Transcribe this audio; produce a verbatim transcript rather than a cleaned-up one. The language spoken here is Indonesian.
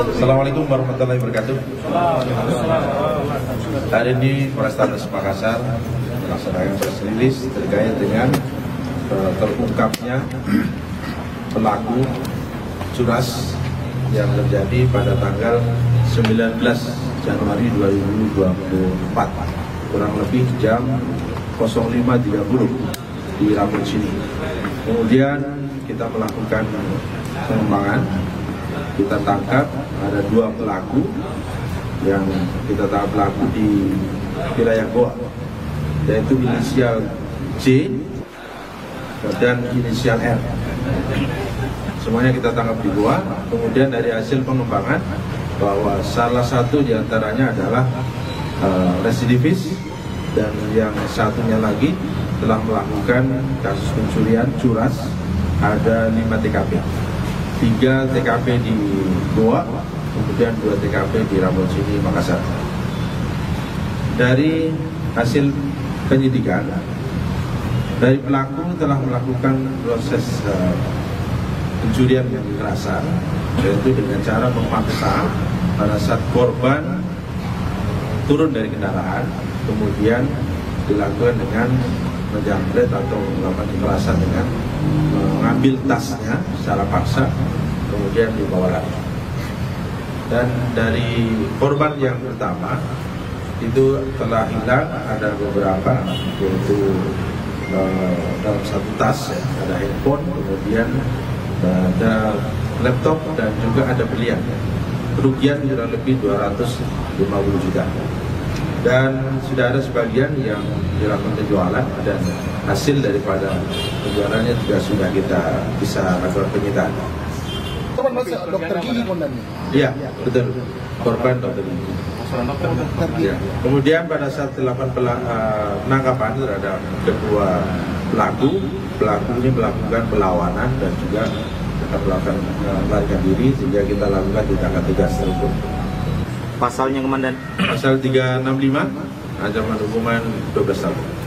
Assalamualaikum warahmatullahi wabarakatuh. Hari ini Polrestabes Makassar melaksanakan press release terkait dengan uh, terungkapnya pelaku curas yang terjadi pada tanggal sembilan belas Januari dua ribu dua puluh empat kurang lebih jam nol lima tiga puluh di Lampung sini. Kemudian kita melakukan pengembangan, kita tangkap ada dua pelaku yang kita tangkap pelaku di wilayah Goa, yaitu inisial C dan inisial R. Semuanya kita tangkap di Goa. Kemudian dari hasil pengembangan bahwa salah satu diantaranya adalah uh, residivis dan yang satunya lagi telah melakukan kasus pencurian curas ada lima T K P, tiga T K P di Goa, kemudian dua T K P di Rambocini Makassar. Dari hasil penyidikan, dari pelaku telah melakukan proses uh, pencurian yang kekerasan, yaitu dengan cara memaksa pada saat korban turun dari kendaraan, kemudian dilakukan dengan menjambret atau melakukan kekerasan dengan mengambil tasnya secara paksa, kemudian dibawa lari. Dan dari korban yang pertama itu telah hilang ada beberapa, yaitu eh, dalam satu tas ya, ada handphone, kemudian ada laptop dan juga ada belian. Kerugian kurang lebih dua ratus lima puluh juta. Dan sudah ada sebagian yang dilakukan penjualan dan hasil daripada penjualannya juga sudah kita bisa lakukan penyitaan. Dokter gigi korbannya? Iya, betul. Korban dokter gigi. Ya. Kemudian pada saat dilakukan penangkapan terhadap kedua pelaku, pelaku ini melakukan perlawanan dan juga kita melakukan melarikan diri sehingga kita lakukan tindakan tegas tersebut. Pasalnya Komandan? Pasal tiga enam lima, ancaman hukuman dua belas tahun.